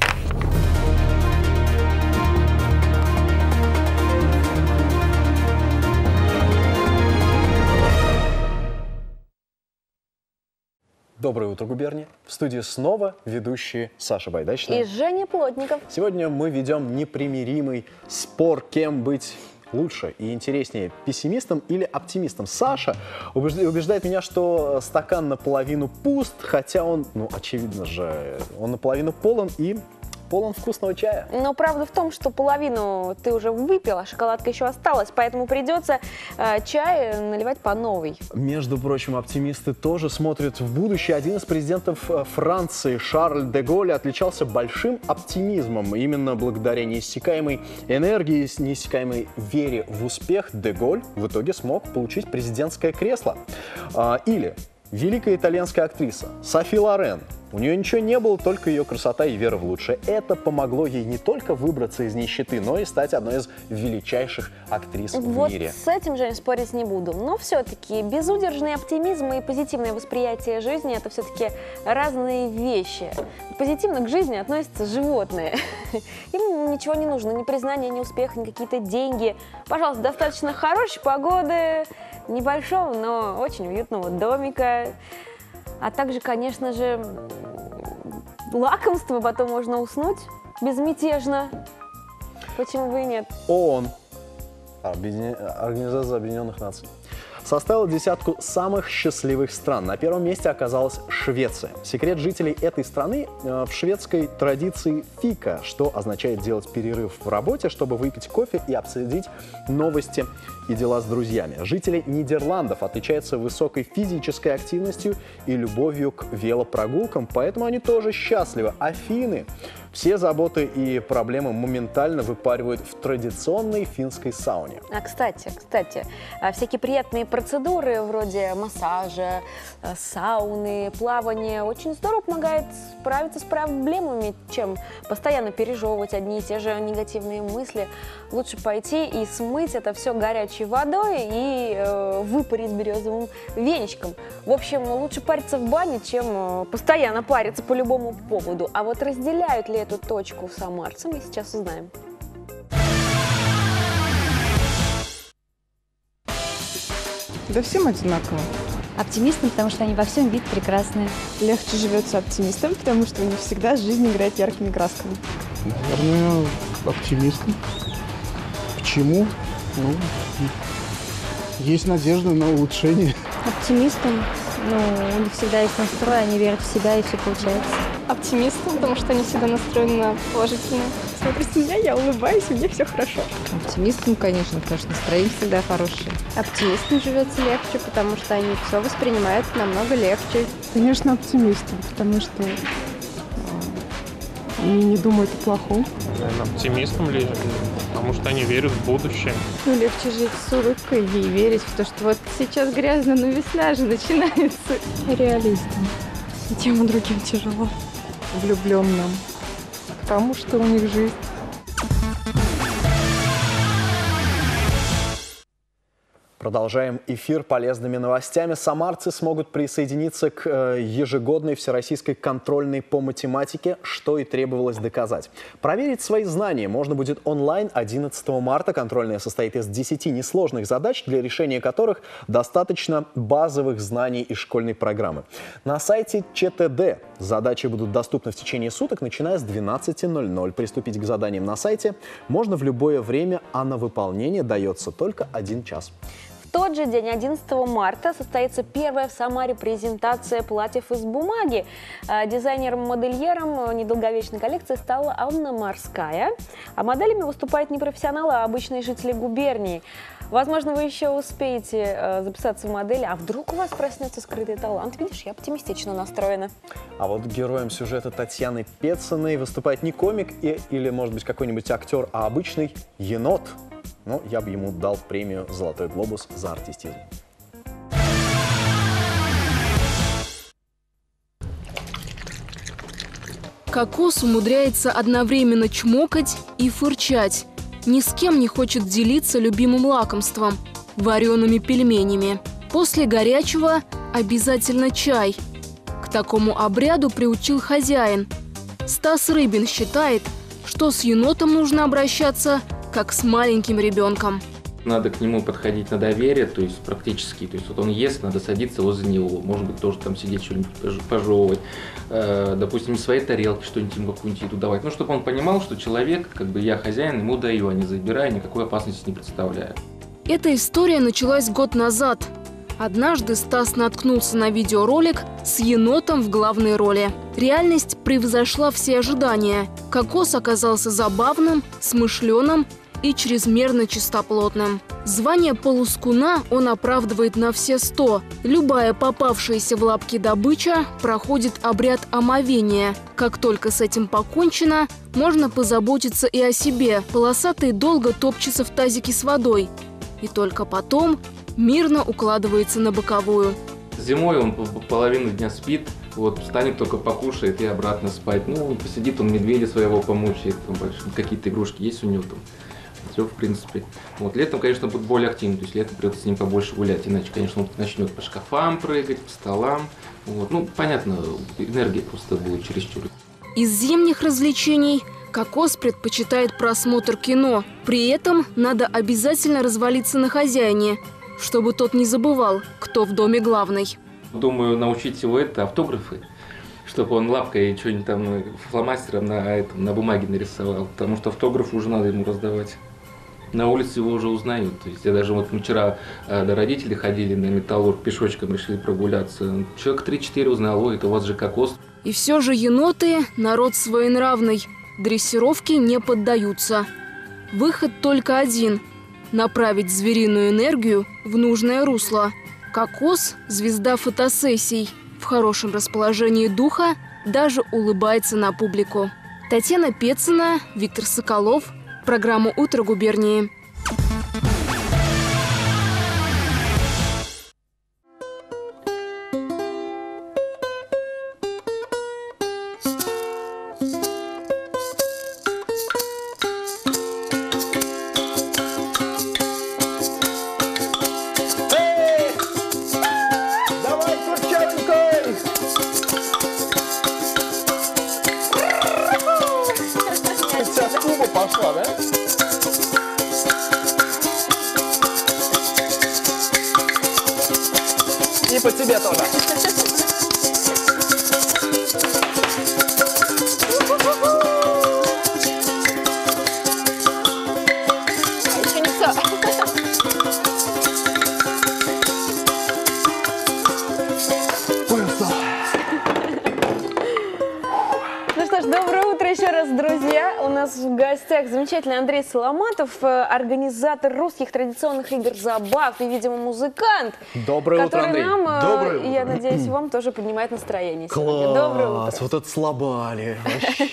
Доброе утро, губерния. В студии снова ведущие Саша Байдачный и Женя Плотников. Сегодня мы ведем непримиримый спор, кем быть лучше и интереснее, пессимистом или оптимистом. Саша убеждает меня, что стакан наполовину пуст, хотя он, ну, очевидно же, он наполовину полон и полон вкусного чая. Но правда в том, что половину ты уже выпил, а шоколадка еще осталась, поэтому придется э, чай наливать по новой. Между прочим, оптимисты тоже смотрят в будущее. Один из президентов Франции, Шарль де Голль, отличался большим оптимизмом. Именно благодаря неиссякаемой энергии, неиссякаемой вере в успех де Голль в итоге смог получить президентское кресло. А, или великая итальянская актриса Софи Лорен. У нее ничего не было, только ее красота и вера в лучшее. Это помогло ей не только выбраться из нищеты, но и стать одной из величайших актрис вот в мире. С этим, Жень, спорить не буду. Но все-таки безудержный оптимизм и позитивное восприятие жизни – это все-таки разные вещи. Позитивно к жизни относятся животные. Им ничего не нужно, ни признания, ни успеха, ни какие-то деньги. Пожалуйста, достаточно хорошей погоды, небольшого, но очень уютного домика. А также, конечно же, лакомство, потом можно уснуть безмятежно. Почему бы и нет? ООН, Организация Объединенных Наций, составила десятку самых счастливых стран. На первом месте оказалась Швеция. Секрет жителей этой страны в шведской традиции фика, что означает делать перерыв в работе, чтобы выпить кофе и обсудить новости и дела с друзьями. Жители Нидерландов отличаются высокой физической активностью и любовью к велопрогулкам, поэтому они тоже счастливы. Афины. Все заботы и проблемы моментально выпаривают в традиционной финской сауне. А кстати, кстати, всякие приятные процедуры вроде массажа, сауны, плавания очень здорово помогает справиться с проблемами, чем постоянно пережевывать одни и те же негативные мысли. Лучше пойти и смыть это все горячей водой и э, выпарить березовым веничком. В общем, лучше париться в бане, чем постоянно париться по любому поводу. А вот разделяют ли эту точку самарцы, мы сейчас узнаем. Да всем одинаково. Оптимистам, потому что они во всем видят прекрасное. Легче живется оптимистам, потому что не всегда жизнь играет яркими красками. Наверное, оптимистам. Почему? Ну, есть надежда на улучшение. Оптимистам, ну, у них всегда есть настрой, они верят в себя, и все получается. Оптимистам, потому что они всегда настроены положительно. Смотрите меня, я улыбаюсь, и мне все хорошо. Оптимистам, конечно, потому что настроение всегда хорошее. Оптимистам живется легче, потому что они все воспринимают намного легче. Конечно, оптимистам, потому что они не думают о плохом. Наверное, оптимистам ли, потому что они верят в будущее. Ну, легче жить с улыбкой и верить в то, что вот сейчас грязно, но весна же начинается. Реалистам. И тем и другим тяжело. Влюбленным. Потому что у них жизнь. Продолжаем эфир полезными новостями. Самарцы смогут присоединиться к ежегодной всероссийской контрольной по математике, что и требовалось доказать. Проверить свои знания можно будет онлайн одиннадцатого марта. Контрольная состоит из десяти несложных задач, для решения которых достаточно базовых знаний из школьной программы. На сайте ЧТД задачи будут доступны в течение суток, начиная с двенадцати ноль-ноль. Приступить к заданиям на сайте можно в любое время, а на выполнение дается только один час. В тот же день, одиннадцатого марта, состоится первая в Самаре презентация платьев из бумаги. Дизайнером-модельером недолговечной коллекции стала Анна Морская. А моделями выступают не профессионалы, а обычные жители губернии. Возможно, вы еще успеете записаться в модели, а вдруг у вас проснется скрытый талант. Видишь, я оптимистично настроена. А вот героем сюжета Татьяны Петциной выступает не комик или, может быть, какой-нибудь актер, а обычный енот. но я бы ему дал премию «Золотой глобус» за артистизм. Кокос умудряется одновременно чмокать и фырчать. Ни с кем не хочет делиться любимым лакомством – вареными пельменями. После горячего обязательно чай. К такому обряду приучил хозяин. Стас Рыбин считает, что с енотом нужно обращаться как с маленьким ребенком. Надо к нему подходить на доверие, то есть практически, то есть вот он ест, надо садиться возле него, может быть, тоже там сидеть, что-нибудь пожевывать, э, допустим, из своей тарелки что-нибудь ему какую-нибудь еду давать, ну, чтобы он понимал, что человек, как бы я хозяин, ему даю, а не забираю, никакой опасности не представляю. Эта история началась год назад. Однажды Стас наткнулся на видеоролик с енотом в главной роли. Реальность превзошла все ожидания. Кокос оказался забавным, смышленым и чрезмерно чистоплотным. Звание полускуна он оправдывает на все сто. Любая попавшаяся в лапки добыча проходит обряд омовения. Как только с этим покончено, можно позаботиться и о себе. Полосатый долго топчется в тазике с водой. И только потом мирно укладывается на боковую. Зимой он половину дня спит, вот встанет, только покушает и обратно спать. Ну, он посидит, он медведя своего помучает, какие-то игрушки есть у него там. Все, в принципе. Вот летом, конечно, будет более активно, то есть летом придется с ним побольше гулять, иначе, конечно, он начнет по шкафам прыгать, по столам. Вот. Ну, понятно, энергии просто будет чересчур. Из зимних развлечений кокос предпочитает просмотр кино. При этом надо обязательно развалиться на хозяине, чтобы тот не забывал, кто в доме главный. Думаю, научить его это автографы, чтобы он лапкой что-нибудь там фломастером на, этом, на бумаге нарисовал, потому что автограф уже надо ему раздавать. На улице его уже узнают. То есть я даже вот вчера э, до родителей ходили на металлург, пешочком решили прогуляться. Человек три-четыре узнал, ой, это у вас же кокос. И все же еноты – народ своенравный. Дрессировки не поддаются. Выход только один – направить звериную энергию в нужное русло. Кокос – звезда фотосессий. В хорошем расположении духа даже улыбается на публику. Татьяна Пецина, Виктор Соколов. Программа «Утро Губернии». Замечательный Андрей Саломатов, организатор русских традиционных игр забав и, видимо, музыкант. Доброе который утро, Андрей. Нам, Доброе я утро. Надеюсь, вам тоже поднимает настроение. Класс, доброе утро. Вот это слабали. Вообще,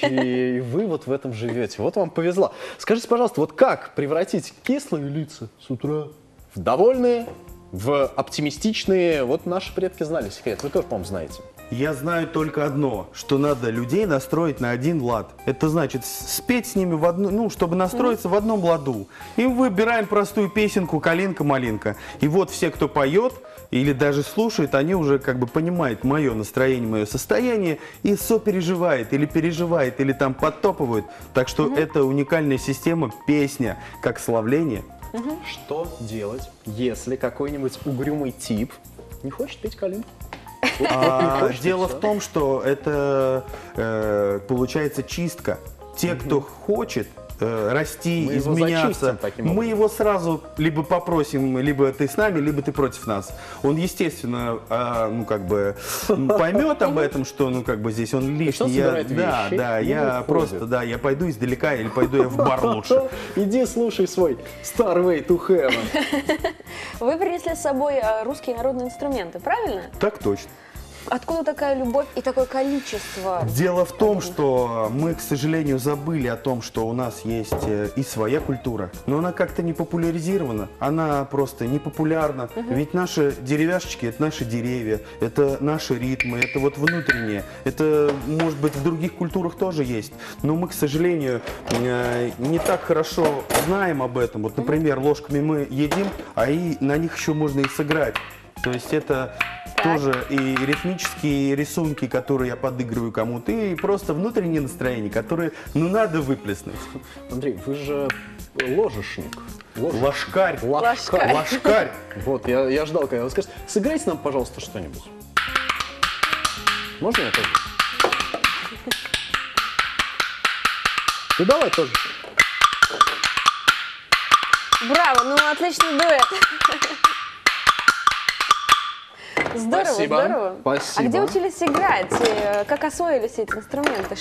и вы вот в этом живете. Вот вам повезло. Скажите, пожалуйста, вот как превратить кислые лица с утра в довольные, в оптимистичные? Вот наши предки знали секрет. Вы тоже, по-моему, знаете. Я знаю только одно, что надо людей настроить на один лад. Это значит спеть с ними в одну, ну, чтобы настроиться в одном ладу. И выбираем простую песенку «Калинка-малинка». И вот все, кто поет или даже слушает, они уже как бы понимают мое настроение, мое состояние и сопереживает или переживает, или там подтопывают. Так что mm-hmm. это уникальная система песня, как славление. Mm-hmm. Что делать, если какой-нибудь угрюмый тип не хочет петь «Калинку»? А, дело в том, что это э, получается чистка. Те, кто хочет э, расти, мы изменяться, его мы его сразу либо попросим, либо ты с нами, либо ты против нас. Он, естественно, э, ну как бы поймет об этом, что ну как бы здесь он лишний. Я, да, вещи, да, я просто, да, я пойду издалека или пойду я в бар лучше. Иди слушай свой Star Way to Heaven. Вы принесли с собой русские народные инструменты, правильно? Так точно. Откуда такая любовь и такое количество? Дело в том, что мы, к сожалению, забыли о том, что у нас есть и своя культура, но она как-то не популяризирована, она просто не популярна. Угу. Ведь наши деревяшечки – это наши деревья, это наши ритмы, это вот внутреннее, это, может быть, в других культурах тоже есть, но мы, к сожалению, не так хорошо знаем об этом. Вот, например, ложками мы едим, а и на них еще можно и сыграть. То есть это тоже и ритмические рисунки, которые я подыгрываю кому-то, и просто внутренние настроения, которые, ну, надо выплеснуть. Андрей, вы же ложечник. Ложечник. Лошкарь. Лошкарь. Лошкарь. Вот, я, я ждал, когда вы скажете. Сыграйте нам, пожалуйста, что-нибудь. Можно я тоже? Ну, давай тоже. Браво, ну, отличный дуэт. Здорово, спасибо, здорово. Спасибо. А где учились играть? Как освоились эти инструменты?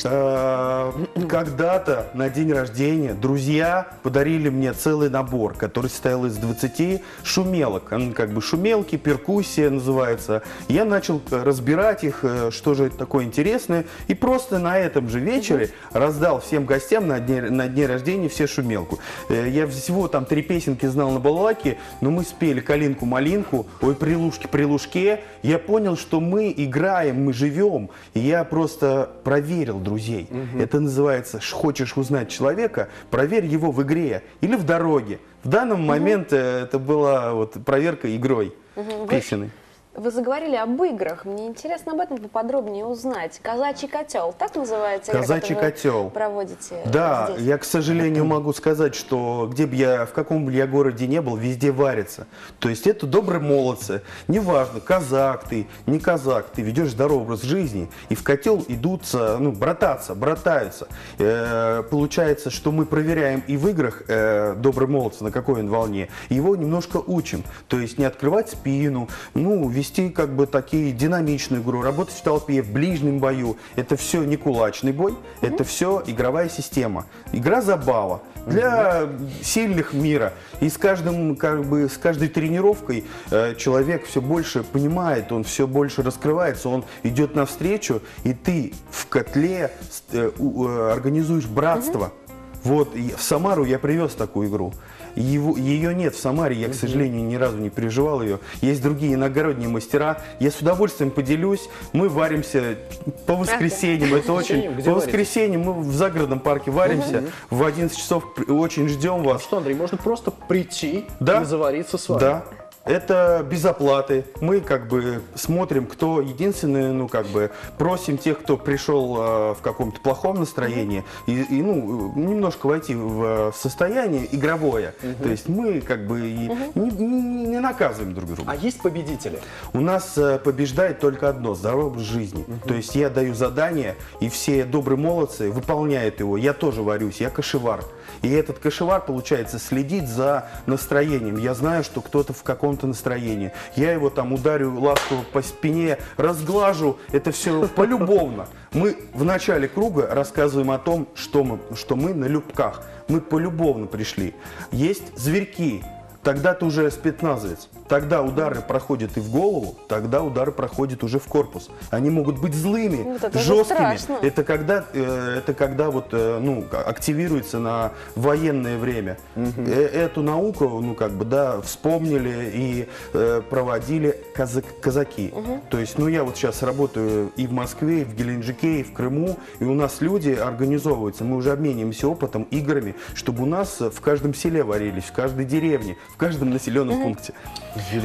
Когда-то на день рождения друзья подарили мне целый набор, который состоял из двадцати шумелок. Они как бы шумелки, перкуссия называется. Я начал разбирать их, что же это такое интересное, и просто на этом же вечере раздал всем гостям на дне, на дне рождения все шумелку. Я всего там три песенки знал на балалайке, но мы спели «Калинку-малинку», «Ой, прилушки, прилушки». Я понял, что мы играем, мы живем. И я просто проверил друзей. Угу. Это называется, хочешь узнать человека, проверь его в игре или в дороге. В данный угу. момент это была вот проверка игрой угу. песенной. Вы заговорили об играх. Мне интересно об этом поподробнее узнать. «Казачий котел», так называется? «Казачий котел» проводите. Да, здесь. Я, к сожалению, могу сказать, что где бы я, в каком бы я городе не был, везде варится. То есть это добрые молодцы. Неважно, казак ты, не казак, ты ведешь здоровый образ жизни. И в котел идут, ну, брататься, братаются. Э-э, получается, что мы проверяем и в играх э-э, добрый молодцы, на какой он волне. Его немножко учим. То есть не открывать спину, ну, вести как бы такие динамичную игру, работать в толпе, в ближнем бою. Это все не кулачный бой, mm-hmm. это все игровая система. Игра-забава для mm-hmm. сильных мира. И с, каждым, как бы, с каждой тренировкой э, человек все больше понимает, он все больше раскрывается, он идет навстречу, и ты в котле э, э, организуешь братство. Mm-hmm. Вот, и в Самару я привез такую игру. Его, ее нет в Самаре, я, к сожалению, ни разу не переживал ее. Есть другие иногородние мастера, я с удовольствием поделюсь. Мы варимся по воскресеньям, это очень... Где по воскресеньям мы в загородном парке варимся, угу. в одиннадцать часов очень ждем вас. Что, Андрей, можно просто прийти да? и завариться с вами? Да. Это без оплаты. Мы как бы смотрим, кто единственный, ну как бы просим тех, кто пришел э, в каком-то плохом настроении, mm-hmm. и, и ну немножко войти в, в состояние игровое. Mm-hmm. То есть мы как бы и mm-hmm. не, не, не наказываем друг друга. А есть победители? У нас э, побеждает только одно – здоровый образ жизни. Mm-hmm. То есть я даю задание, и все добрые молодцы выполняют его. Я тоже варюсь, я кашевар. И этот кашевар, получается, следит за настроением. Я знаю, что кто-то в каком-то настроении. Я его там ударю ласково по спине, разглажу. Это все полюбовно. Мы в начале круга рассказываем о том, что мы, что мы на любках. Мы полюбовно пришли. Есть зверьки. Тогда ты уже спецназовец. Тогда удары проходят и в голову, тогда удары проходят уже в корпус. Они могут быть злыми, вот это жесткими. Это когда, это когда вот, ну, активируется на военное время. Угу. Эту науку, ну, как бы, да, вспомнили и э, проводили казак, казаки. Угу. То есть, ну, я вот сейчас работаю и в Москве, и в Геленджике, и в Крыму, и у нас люди организовываются. Мы уже обмениваемся опытом, играми, чтобы у нас в каждом селе варились, в каждой деревне, в каждом населенном угу. пункте.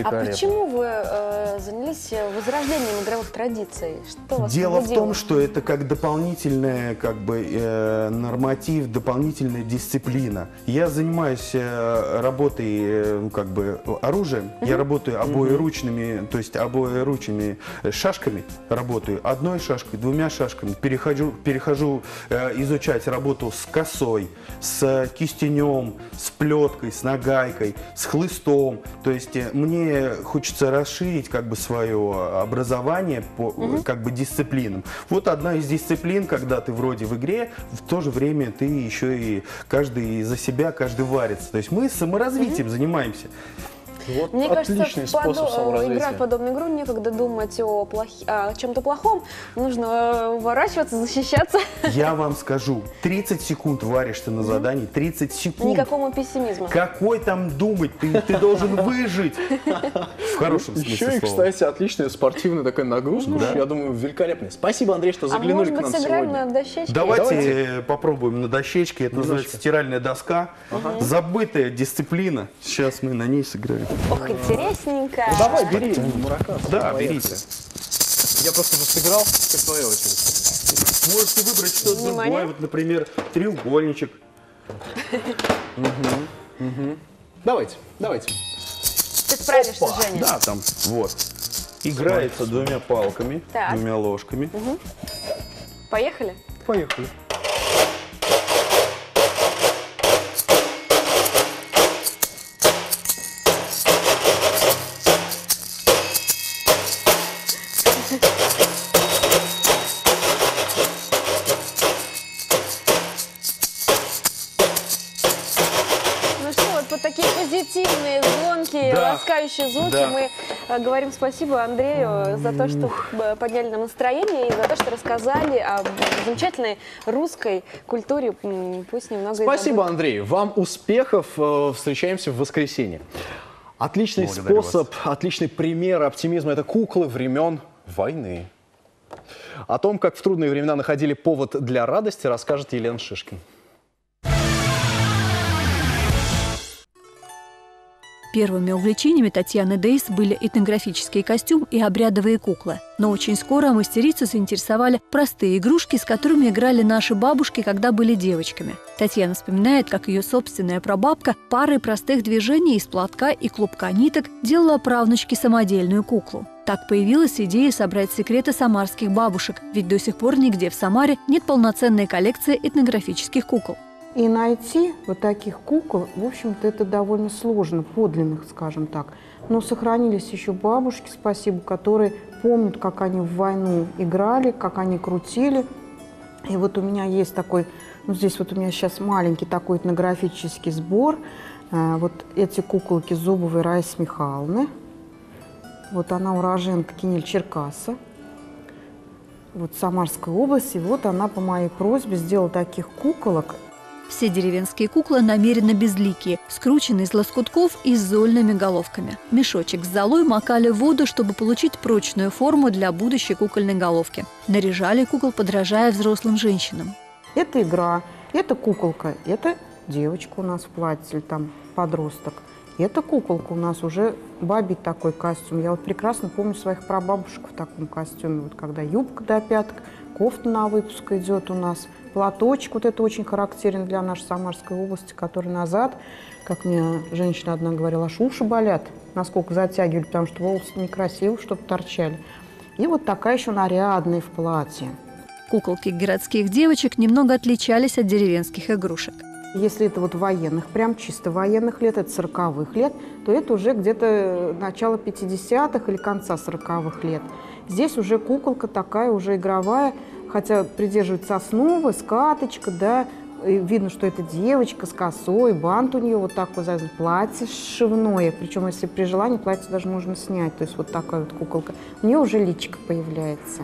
А почему вы э, занялись возрождением игровых традиций? Что вас Дело побудило? В том, что это как дополнительная, как бы, э, норматив, дополнительная дисциплина. Я занимаюсь э, работой, э, как бы, оружием. Mm-hmm. Я работаю обоеручными, то есть обоеручными шашками. Работаю одной шашкой, двумя шашками. Перехожу, перехожу э, изучать работу с косой, с кистенем, с плеткой, с нагайкой, с хлыстом. То есть мне хочется расширить, как бы, свое образование по, mm-hmm. как бы, дисциплинам. Вот одна из дисциплин, когда ты вроде в игре, в то же время ты еще и каждый за себя, каждый варится. То есть мы саморазвитием mm-hmm. занимаемся. Вот мне отличный кажется, способ саморазвития. Играть в подобную игру, некогда думать о, плох... о чем-то плохом, нужно уворачиваться, защищаться. Я вам скажу, тридцать секунд варишь ты на задании, тридцать секунд. Никакого пессимизма. Какой там думать? Ты, ты должен выжить. В хорошем смысле слова. Еще и, кстати, отличная спортивная такая нагрузка. Я думаю, великолепная. Спасибо, Андрей, что заглянули к нам сегодня. А может быть, сыграем на дощечке? Давайте попробуем на дощечке. Это называется стиральная доска. Забытая дисциплина. Сейчас мы на ней сыграем. Ох, интересненько. Ну, давай, бери. Да, берите. Я просто уже сыграл, как твоя очередь. Можете выбрать что-то другое. Вот, например, треугольничек. Давайте, давайте. Ты справишься, Женя. Да, там, вот. Играется двумя палками, двумя ложками. Поехали? Поехали. Позитивные, звонкие, да. ласкающие звуки. Да. Мы э, говорим спасибо Андрею за то, что подняли нам настроение и за то, что рассказали о замечательной русской культуре. Пусть немного. Спасибо, Андрей. Вам успехов. Встречаемся в воскресенье. Отличный Благодарю способ, вас. Отличный пример оптимизма – это куклы времен войны. О том, как в трудные времена находили повод для радости, расскажет Елена Шишкина. Первыми увлечениями Татьяны Дейс были этнографический костюм и обрядовые куклы. Но очень скоро мастерицу заинтересовали простые игрушки, с которыми играли наши бабушки, когда были девочками. Татьяна вспоминает, как ее собственная прабабка парой простых движений из платка и клубка ниток делала правнучке самодельную куклу. Так появилась идея собрать секреты самарских бабушек, ведь до сих пор нигде в Самаре нет полноценной коллекции этнографических кукол. И найти вот таких кукол, в общем-то, это довольно сложно, подлинных, скажем так. Но сохранились еще бабушки, спасибо, которые помнят, как они в войну играли, как они крутили. И вот у меня есть такой, ну здесь вот у меня сейчас маленький такой этнографический сбор. Вот эти куколки Зубовой Раисы Михайловны. Вот она уроженка Кинель-Черкаса. Вот Самарской области. И вот она по моей просьбе сделала таких куколок. Все деревенские куклы намеренно безликие, скручены из лоскутков и с зольными головками. Мешочек с золой макали в воду, чтобы получить прочную форму для будущей кукольной головки. Наряжали кукол, подражая взрослым женщинам. Это игра, это куколка, это девочка у нас в платье, там подросток. Это куколка у нас уже бабий такой костюм. Я вот прекрасно помню своих прабабушек в таком костюме, вот когда юбка до пяток, кофта на выпуск идет у нас. Платочек, вот это очень характерен для нашей Самарской области, который назад, как мне женщина одна говорила, аж уши болят, насколько затягивали, потому что волосы некрасиво, чтобы торчали. И вот такая еще нарядная в платье. Куколки городских девочек немного отличались от деревенских игрушек. Если это вот военных, прям чисто военных лет, это сороковых лет, то это уже где-то начало пятидесятых или конца сороковых лет. Здесь уже куколка такая, уже игровая, хотя придерживается основы, скаточка, да, и видно, что это девочка с косой, бант у нее вот такой, платье сшивное, причем если при желании платье даже можно снять, то есть вот такая вот куколка. У нее уже личико появляется.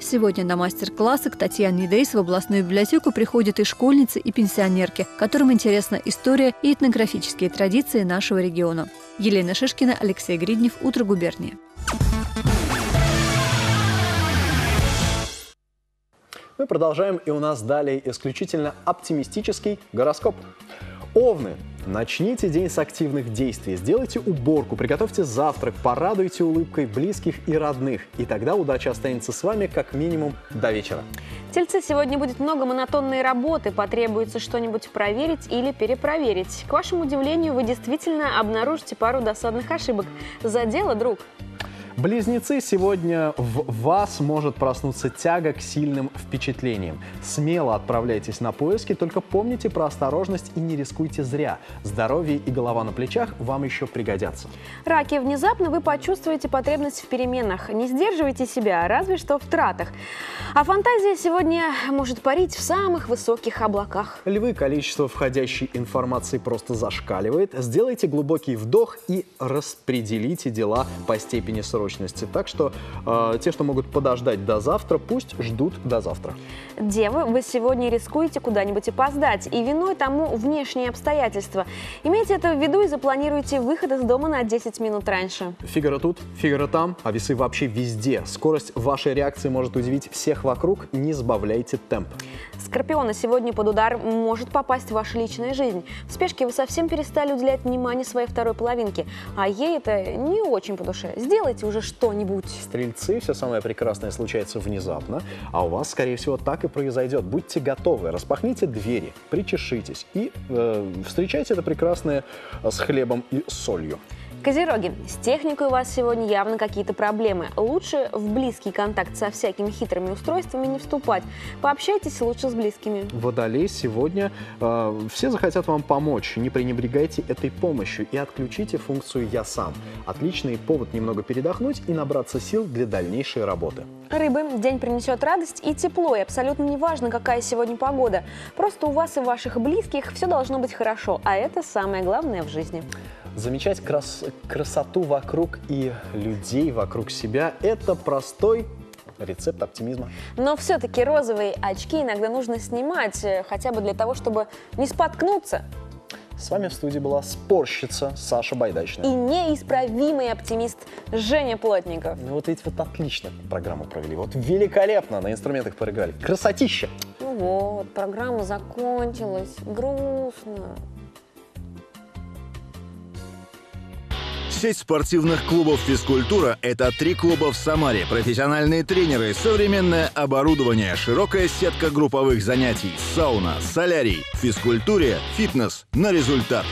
Сегодня на мастер-классы к Татьяне Дейс в областную библиотеку приходят и школьницы, и пенсионерки, которым интересна история и этнографические традиции нашего региона. Елена Шишкина, Алексей Гриднев, «Утро губернии». Мы продолжаем, и у нас далее исключительно оптимистический гороскоп. Овны, начните день с активных действий, сделайте уборку, приготовьте завтрак, порадуйте улыбкой близких и родных, и тогда удача останется с вами как минимум до вечера. Тельцы, сегодня будет много монотонной работы, потребуется что-нибудь проверить или перепроверить. К вашему удивлению, вы действительно обнаружите пару досадных ошибок. За дело, друг! Близнецы, сегодня в вас может проснуться тяга к сильным впечатлениям. Смело отправляйтесь на поиски, только помните про осторожность и не рискуйте зря. Здоровье и голова на плечах вам еще пригодятся. Раки, внезапно вы почувствуете потребность в переменах. Не сдерживайте себя, разве что в тратах. А фантазия сегодня может парить в самых высоких облаках. Львы, количество входящей информации просто зашкаливает. Сделайте глубокий вдох и распределите дела по степени срочности. Так что э, те, что могут подождать до завтра, пусть ждут до завтра. Девы, вы сегодня рискуете куда-нибудь опоздать, и виной тому внешние обстоятельства. Имейте это в виду и запланируйте выход из дома на десять минут раньше. Фигура тут, фигура там, а весы вообще везде. Скорость вашей реакции может удивить всех вокруг, не сбавляйте темп. Скорпионы, сегодня под удар может попасть ваша личная жизнь. В спешке вы совсем перестали уделять внимание своей второй половинке, а ей это не очень по душе. Сделайте уже что-нибудь. Стрельцы, все самое прекрасное случается внезапно, а у вас, скорее всего, так и произойдет. Будьте готовы, распахните двери, причешитесь и э, встречайте это прекрасное с хлебом и солью. Козероги, с техникой у вас сегодня явно какие-то проблемы. Лучше в близкий контакт со всякими хитрыми устройствами не вступать. Пообщайтесь лучше с близкими. Водолей, сегодня э, все захотят вам помочь. Не пренебрегайте этой помощью и отключите функцию «Я сам». Отличный повод немного передохнуть и набраться сил для дальнейшей работы. Рыбы, день принесет радость и тепло. И абсолютно не важно, какая сегодня погода. Просто у вас и ваших близких все должно быть хорошо. А это самое главное в жизни. Замечать крас... красоту вокруг и людей вокруг себя – это простой рецепт оптимизма. Но все-таки розовые очки иногда нужно снимать, хотя бы для того, чтобы не споткнуться. С вами в студии была спорщица Саша Байдачная. И неисправимый оптимист Женя Платников. Ну вот эти вот отлично программу провели, вот великолепно на инструментах проиграли. Красотища! Ну вот, программа закончилась, грустно. Сеть спортивных клубов «Физкультура» – это три клуба в Самаре, профессиональные тренеры, современное оборудование, широкая сетка групповых занятий, сауна, солярий. В физкультуре фитнес на результат.